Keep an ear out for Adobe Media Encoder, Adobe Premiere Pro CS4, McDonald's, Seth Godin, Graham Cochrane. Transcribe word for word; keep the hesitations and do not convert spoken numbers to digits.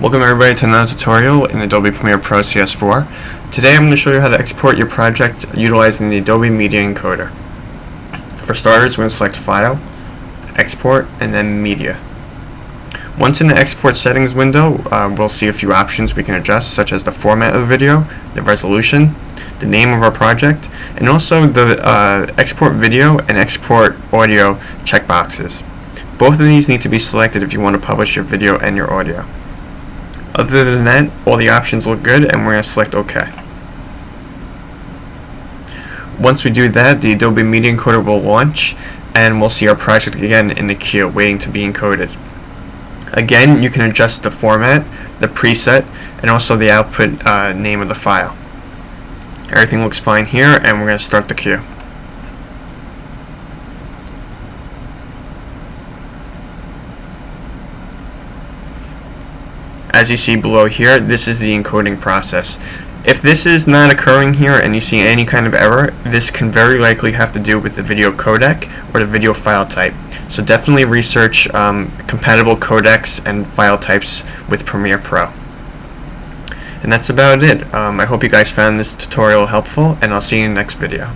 Welcome everybody to another tutorial in Adobe Premiere Pro C S four. Today I'm going to show you how to export your project utilizing the Adobe Media Encoder. For starters, we're going to select File, Export, and then Media. Once in the Export Settings window, uh, we'll see a few options we can adjust, such as the format of the video, the resolution, the name of our project, and also the uh, Export Video and Export Audio checkboxes. Both of these need to be selected if you want to publish your video and your audio. Other than that, all the options look good, and we're going to select OK. Once we do that, the Adobe Media Encoder will launch, and we'll see our project again in the queue, waiting to be encoded. Again, you can adjust the format, the preset, and also the output uh, name of the file. Everything looks fine here, and we're going to start the queue. As you see below here, this is the encoding process. If this is not occurring here and you see any kind of error, this can very likely have to do with the video codec or the video file type. So definitely research um, compatible codecs and file types with Premiere Pro. And that's about it. Um, I hope you guys found this tutorial helpful, and I'll see you in the next video.